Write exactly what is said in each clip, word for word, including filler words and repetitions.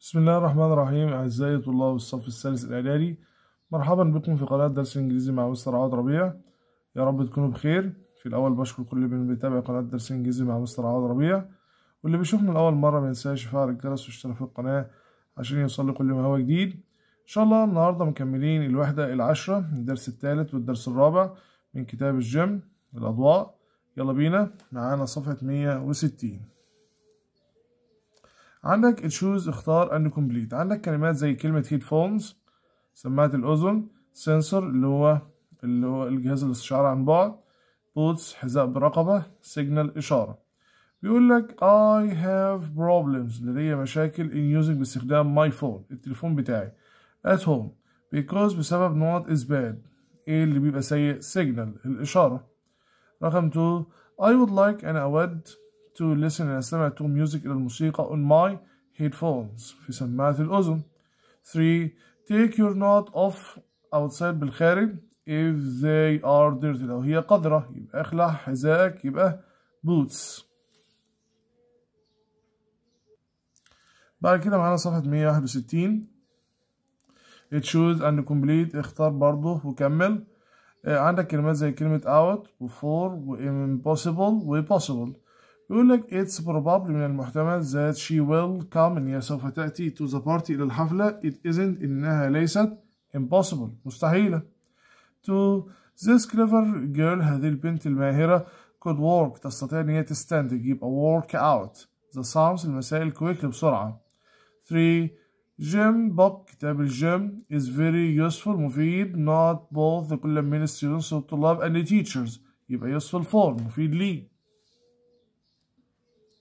بسم الله الرحمن الرحيم. أعزائي طلاب الصف الثالث الإعدادي، مرحبا بكم في قناة درس إنجليزي مع مستر عوض ربيع. يا رب تكونوا بخير. في الأول بشكر كل من بيتابع قناة درس إنجليزي مع مستر عوض ربيع، واللي بيشوفنا لأول مرة ما ينساش يفعل الجرس واشترك في القناة عشان يوصل لكل ما هو جديد. إن شاء الله النهاردة مكملين الوحدة العشرة الدرس الثالث والدرس الرابع من كتاب الجم الأضواء. يلا بينا، معانا صفحة مية وستين. عندك تشوز، اختار ان كومبليت. عندك كلمات زي كلمة هيدفونز سماعة الأذن، سنسور اللي هو اللي هو الجهاز الاستشعار عن بعد، بوتس حذاء برقبة، سيجنال إشارة. بيقول لك I have problems لدي مشاكل in using باستخدام my phone التليفون بتاعي at home because بسبب not is bad ايه اللي بيبقى سيء سيجنال الإشارة. رقم اتنين I would like أنا أود to listen أنا أستمع to music إلى الموسيقى on my headphones في سماعة الأذن. three take your knot off outside بالخارج if they are dirty لو هي قذرة يبقى اخلع حذائك يبقى boots. بعد كده معانا صفحة مية وواحد وستين choose and complete اختار برضه وكمل. عندك كلمات زي كلمة out و for و impossible و possible. يقول لك it's probably من المحتمل that she will come إن هي سوف تأتي to the party إلى الحفلة it isn't إنها ليست impossible مستحيلة. to this clever girl هذه البنت الماهرة could work تستطيع إن هي تستنتج يبقى work out the sums المسائل quickly بسرعة. three gym book كتاب الجيم is very useful مفيد not both لكل من students والطلاب and the teachers يبقى useful for مفيد لي.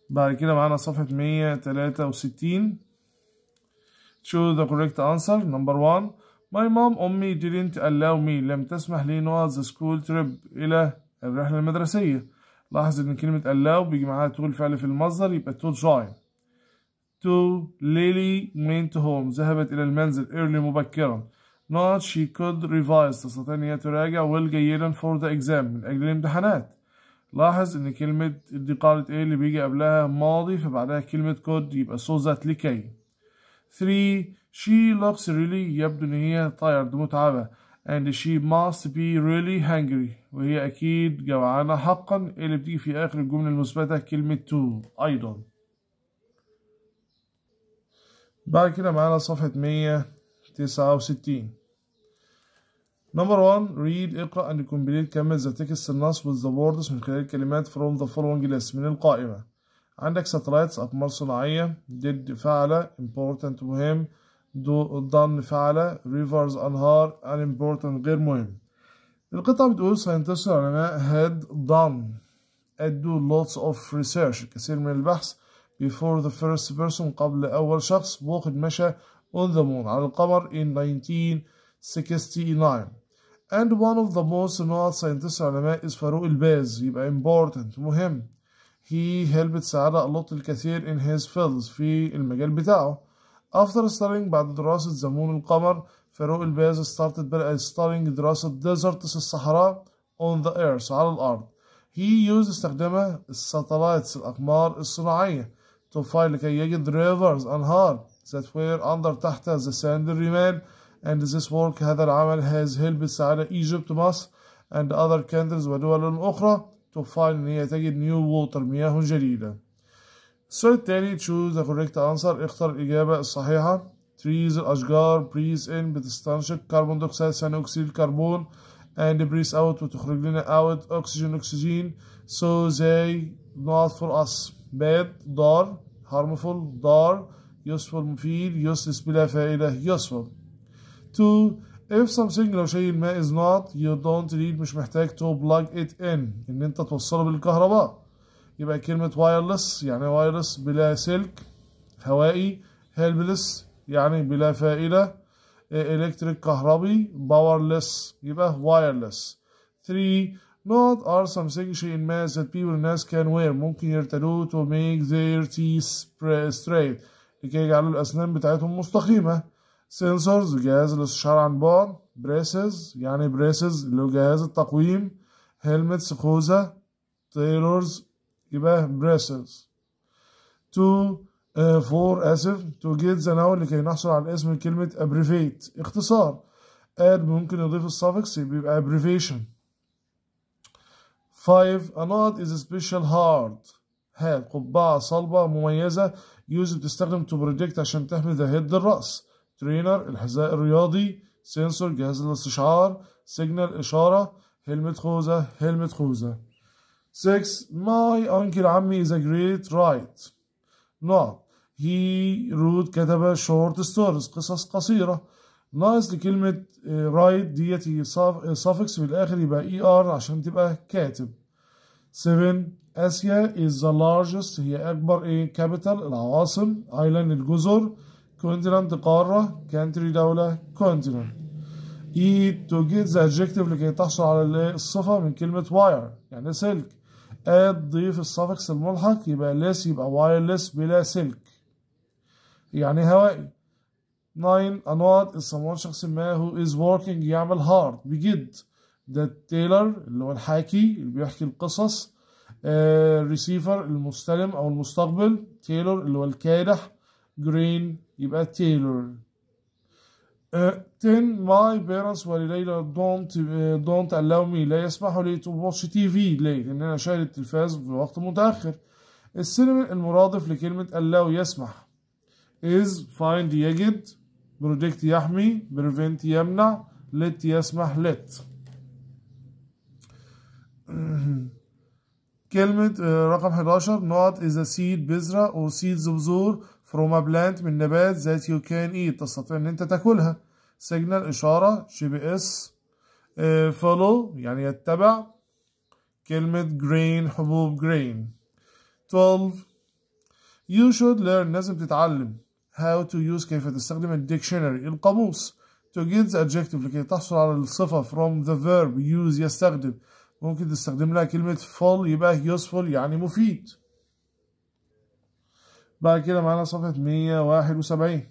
بعد كده معانا صفحة مية وتلاتة وستين choose the correct answer. number one my mom أمي didn't allow me لم تسمح لي نوع the school trip إلى الرحلة المدرسية. لاحظ إن كلمة allow بيجي معاها to الفعل في المصدر يبقى to join. two Lily went home ذهبت إلى المنزل early مبكرا not she could revise تستطيع إن هي تراجع well جيدا for the exam من أجل الامتحانات. لاحظ ان كلمة دي قالت ايه اللي بيجي قبلها ماضي فبعدها كلمة could يبقى so that لكي. three she looks really يبدو ان هي tired متعبة and she must be really hungry وهي اكيد جوعانة حقا اللي بتيجي في اخر الجملة المثبتة كلمة to ايضا. بعد كده معانا صفحة مية وتسعة وستين number one read اقرأ and complete كمل the text النص with the words من خلال الكلمات from the following list من القائمة. عندك satellites أقمار صناعية، did فعل important مهم، do done فعل، rivers أنهار unimportant غير مهم. القطعة بتقول scientists العلماء had done had do lots of research الكثير من البحث before the first person قبل أول شخص واخد مشى on the moon على القمر in nineteen sixty-nine and one of the most known scientists علماء is فاروق الباز يبقى important مهم. he helped ساعد a lot الكثير in his fields في المجال بتاعه. after studying بعد دراسة زمون القمر فاروق الباز started بدأ studying دراسة deserts الصحراء on the earth على الأرض. he used استخدمه الساتلايتس الأقمار الصناعية to find لكي يجد rivers أنهار that were under تحت the sand الرمال. and this work هذا العمل has helped ساعد Egypt مصر and other countries ودول أخرى to find إن هي تجد new water مياه جديدة. السؤال التالي choose the correct answer اختر الإجابة الصحيحة. trees الأشجار breathe in بتستنشق كربون ديوكسيد ثاني أكسيد الكربون and breathe out وتخرج لنا out oxygen oxygen so they not for us bad ضار harmful ضار useful مفيد useless بلا فائدة useful. two if something لو شيء ما is not you don't need مش محتاج to plug it in ان انت توصله بالكهرباء يبقى كلمة wireless يعني wireless بلا سلك هوائي helpless يعني بلا فائدة electric كهربي powerless يبقى wireless. three not are something شيء ما that people الناس can wear ممكن يرتدوه to make their teeth straight لكي يجعلوا الأسنان بتاعتهم مستقيمة. sensors جهاز الاستشعار عن بعد، braces يعني braces اللي هو جهاز التقويم، helmets خوذة، tailors يبقى braces. two فور اسف تو جيت ذا ناون لكي نحصل على اسم كلمه ابريفيت اختصار. اد ممكن نضيف السفكس بيبقى ابريفيشن. فايف اناد از سبيشال هارد هاد قبعه صلبه مميزه يوز بتستخدم تو بريدكت عشان تحمي ذا هيد الراس. ترينر الحذاء الرياضي. سنسور جهاز الاستشعار. سيجنال اشاره. هلمت خوذه هلمت خوذه. ستة ماي انكل عمي از ا جريت رايت نعم. هي رود كتب شورت ستوريز قصص قصيرة. ناقص لكلمة رايت ديتي سافكس في الآخر يبقى اي ار عشان تبقى كاتب. سبعة اسيا از ذا لارجست هي أكبر ايه كابيتال العواصم. ايلاند الجزر. كونتيننت قارة. كانتري دولة كونتيننت. اي تو جيت ذا ادجكتيف لكي تحصل على الصفة من كلمة واير يعني سلك. اد ضيف السافكس الملحق يبقى ليس يبقى وايرلس بلا سلك يعني هوائي. تسعة انواد الصموان شخص ما هو از وركينج يعمل هارد بجد. ده التيلر اللي هو الحاكي اللي بيحكي القصص. ريسيفر المستلم او المستقبل. تيلر اللي هو الكادح. جرين يبقى تيلر. عشرة my parents وليلى don't don't allow me لا يسمحوا لي to watch تي في ليه؟ لأن أنا شايل التلفاز في وقت متأخر. السينما المرادف لكلمة allow يسمح. is find يجد. protect يحمي. prevent يمنع. let يسمح let. كلمة رقم حداشر not is a seed بذرة أو seeds بذور from a plant من نبات that you can eat تستطيع ان انت تاكلها. سيجنال اشارة. جي بي اس. فولو يعني يتبع. كلمة grain حبوب grain. اتناشر you should learn لازم تتعلم how to use كيف تستخدم الديكشنري القاموس. to get the adjective لكي تحصل على الصفة from the verb use يستخدم ممكن تستخدم لها كلمة full يبقى useful يعني مفيد. بعد كده معانا صفحة مية وواحد وسبعين.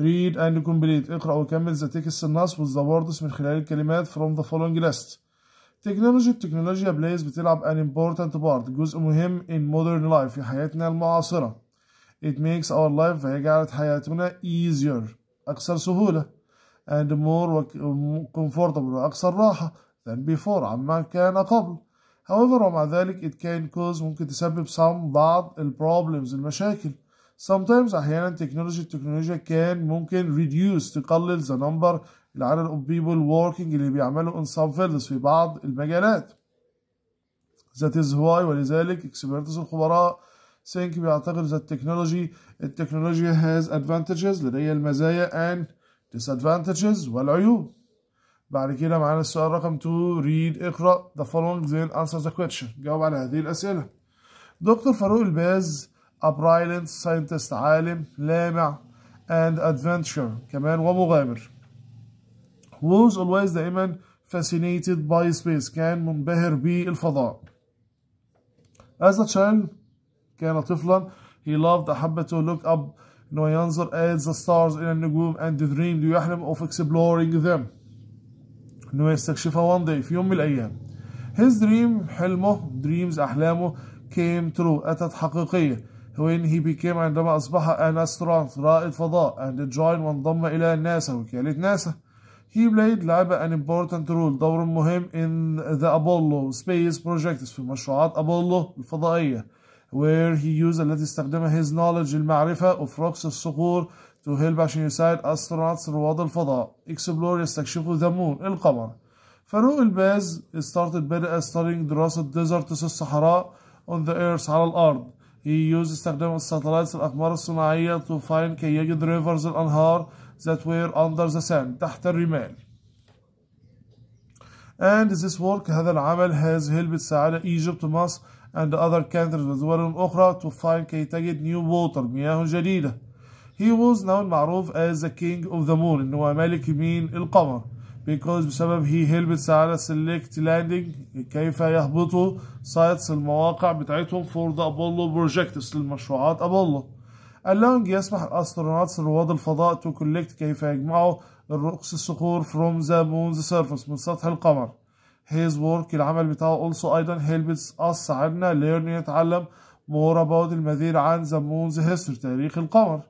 read and complete اقرأ وكمل the text النص والزبردس من خلال الكلمات from the following list. تكنولوجيا التكنولوجيا بلايز بتلعب an important part جزء مهم in modern life في حياتنا المعاصرة. it makes our life فهي جعلت حياتنا easier أكثر سهولة and more comfortable وأكثر راحة than before عما كان قبل. however ومع ذلك it can cause ممكن تسبب some بعض ال problems المشاكل. sometimes أحيانا technology التكنولوجيا can ممكن reduce تقلل the number العدد of people working اللي بيعملوا in some fields في بعض المجالات. that is why ولذلك experts الخبراء think بيعتقد that technology التكنولوجيا has advantages لديها المزايا and disadvantages والعيوب. بعد كده معانا السؤال رقم اتنين read اقرأ the following then answer the question جاوب على هذه الأسئلة. دكتور فاروق الباز a brilliant scientist عالم لامع and adventure كمان ومغامر. was always دائما fascinated by space كان منبهر بالفضاء. as a child كان طفلا he loved أحب to look up إنه ينظر at the stars إلى النجوم and dreamed ويحلم of exploring them إنه يستكشفها one day في يوم من الأيام. his dream حلمه dreams أحلامه came true أتت حقيقية when he became عندما أصبح an astronaut رائد فضاء and joined وانضم إلى ناسا وكالة ناسا. he played لعب an important role دور مهم in the Apollo space projects في مشروعات أبولو الفضائية where he used التي استخدمها his knowledge المعرفة of rocks الصخور to help عشان يساعد astronauts رواد الفضاء explore يستكشفوا the moon القمر. فاروق الباز started بدأ studying دراسة deserts الصحراء on the earth على الأرض. he used استخدام الساتلايتس الأقمار الصناعية to find كي يجد rivers الأنهار that were under the sand تحت الرمال. and this work هذا العمل has helped ساعد Egypt مصر and other countries ودول أخرى to find كي تجد new water مياه جديدة. he was known معروف as the king of the moon إن هو ملك مين القمر because بسبب he helped ساعد select landing كيف يهبطوا sites المواقع بتاعتهم for the Apollo projects للمشروعات أبولو. allowing يسمح الأستروناوتس رواد الفضاء to collect كيف يجمعوا الرقص الصخور from the moon's surface من سطح القمر. his work العمل بتاعه also أيضا helped us ساعدنا learn نتعلم more about المدير عن the moon's history تاريخ القمر.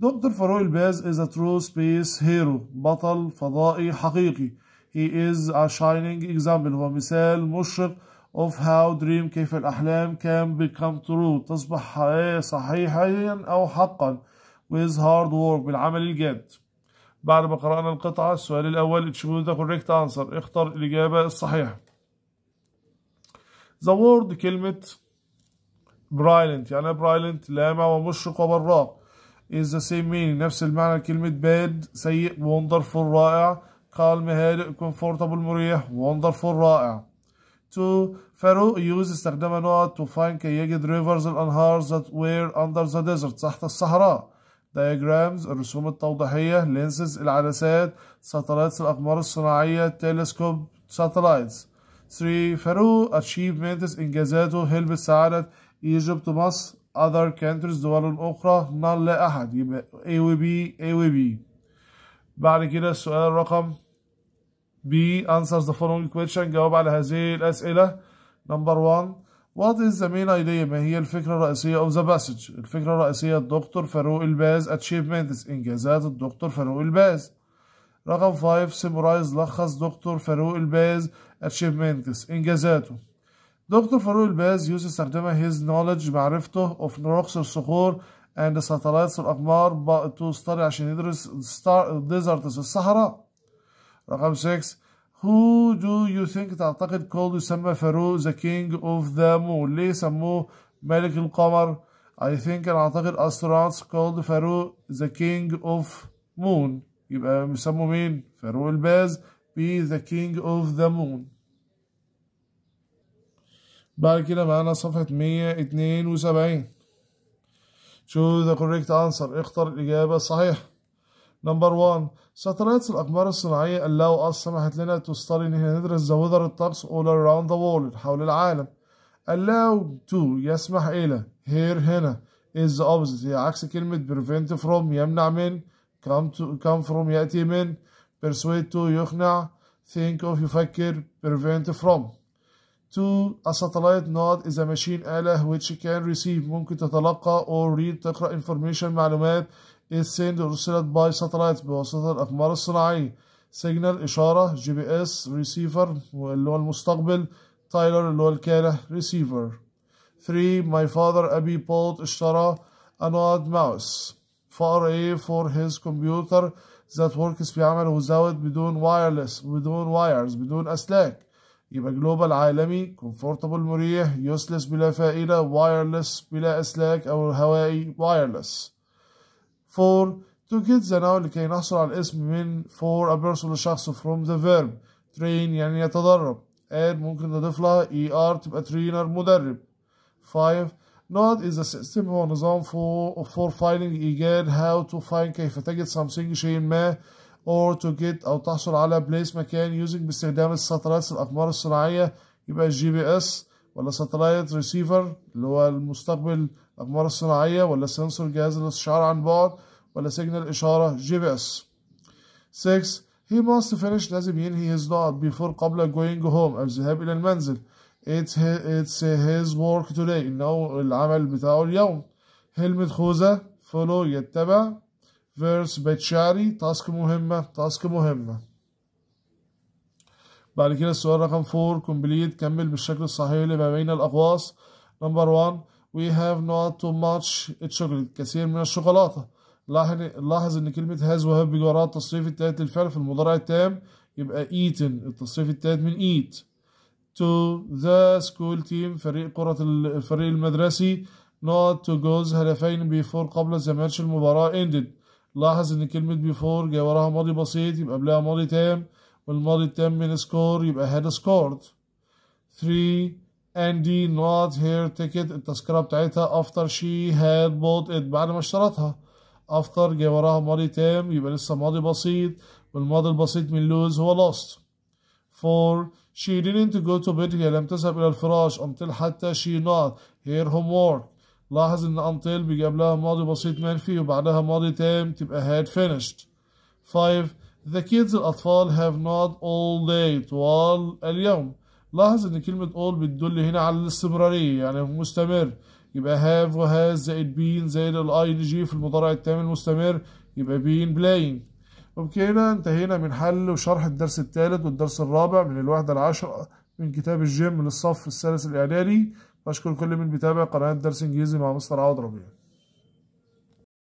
دكتور فاروق الباز is a true space hero بطل فضائي حقيقي. He is a shining example هو مثال مشرق of how dream كيف الأحلام can become true تصبح حقيقة صحيحيا أو حقا with hard work بالعمل الجاد. بعد ما قرأنا القطعة السؤال الأول تشوفوا ده correct answer اختر الإجابة الصحيحة. the word كلمة brilliant يعني brilliant لامع ومشرق وبراق is the same meaning نفس المعنى كلمة bad سيء wonderful رائع calm هادئ comfortable مريح wonderful رائع. to فاروق use استخدمها نقط to find كي يجد rivers الأنهار that were under the desert تحت الصحراء. diagrams الرسوم التوضيحية lenses العدسات satellites الأقمار الصناعية telescope satellites. three فاروق achievements إنجازاته help ساعدت Egypt مصر other countries دول أخرى none لا أحد يبقى A و B A و B. بعد كده السؤال الرقم B answers the following question جاوب على هذه الأسئلة. number one what is the main idea ما هي الفكرة الرئيسية of the passage الفكرة الرئيسية الدكتور فاروق الباز achievements إنجازات الدكتور فاروق الباز. رقم five summarize لخص دكتور فاروق الباز achievements إنجازاته. دكتور فاروق الباز يوسف استخدمها his knowledge معرفته of rocks الصخور and satellites الأقمار to study عشان يدرس deserts الصحراء. رقم six who do you think تعتقد كول يسمى فاروق the king of the moon ليه سموه ملك القمر. I think أنا أعتقد astronauts called فاروق the king of moon يبقى بيسموه مين فاروق الباز be the king of the moon. بعد كده معانا صفحة مية اتنين وسبعين choose the correct answer اختر الإجابة الصحيحة. number one satellites الأقمار الصناعية اللي سمحت لنا to study إن احنا ندرس the weather الطقس all around the world حول العالم. allow to يسمح إلى here هنا is the opposite هي عكس كلمة prevent from يمنع من come to come from يأتي من persuade to يقنع think of يفكر prevent from. two a satellite node is a machine آلة which can receive ممكن تتلقى or read تقرأ information معلومات is sent ارسلت by satellites بواسطة الأقمار الصناعية. signal إشارة جي بي اس receiver اللي هو المستقبل تايلر اللي هو الكالة receiver. three my father أبي بولت اشترى a node mouse for a for his computer that works بيعمل without بدون wireless بدون wires بدون أسلاك يبقى جلوبال عالمي comfortable مريح useless بلا فائدة wireless بلا أسلاك أو هوائي wireless. four to get the noun لكي نحصل على الاسم من for a person لشخص from the verb train يعني يتدرب add ممكن نضيف لها er تبقى trainer مدرب. five not is a system هو نظام for, for finding إيجاد how to find كيف تجد something شيء ما or to get أو تحصل على place مكان using باستخدام الساتلايت الأقمار الصناعية يبقى الجي بي اس ولا ساتلايت ريسيفر اللي هو المستقبل الأقمار الصناعية ولا سنسور جهاز الاستشعار عن بعد ولا سيجنال إشارة جي بي اس. six he must finish لازم ينهي his job before قبل going home أو الذهاب إلى المنزل. it's his, it's his work today إنه العمل بتاعه اليوم. هلمة خوذة follow يتبع verse بيت شعري تاسك مهمة تاسك مهمة. بعد كده السؤال رقم four complete كمل بالشكل الصحيح لما بين الأقواس. number one we have not too much chocolate كثير من الشوكولاتة. لاحظ إن كلمة has وهاب بيجي وراها التصريف التالت للفعل في المضارع التام يبقى eaten التصريف التالت من eat. to the school team فريق كرة الفريق المدرسي not to goes هدفين before قبل the match المباراة ended. لاحظ ان كلمة بيفور جاي وراها ماضي بسيط يبقى قبلها ماضي تام والماضي التام من سكور يبقى هاد سكورد. three Andy not her ticket التذكرة بتاعتها after she had bought it بعد ما اشترتها. after جاي وراها ماضي تام يبقى لسه ماضي بسيط والماضي البسيط من lose هو lost. four she didn't go to bed هي لم تذهب إلى الفراش until حتى she not her homework. لاحظ ان until بيجي قبلها ماضي بسيط منفي وبعدها ماضي تام تبقى had finished. five the kids الأطفال have not all day طوال اليوم. لاحظ ان كلمة all بتدل هنا على الاستمرارية يعني مستمر يبقى هاف وهاز زائد بين زائد الاي دي جي في المضارع التام المستمر، يبقى بين بلاين. وبكده انتهينا من حل وشرح الدرس الثالث والدرس الرابع من الوحدة العاشرة من كتاب الجيم للصف الثالث الاعدادي. بشكر كل من بيتابع قناة درس انجليزي مع مستر عوض ربيع.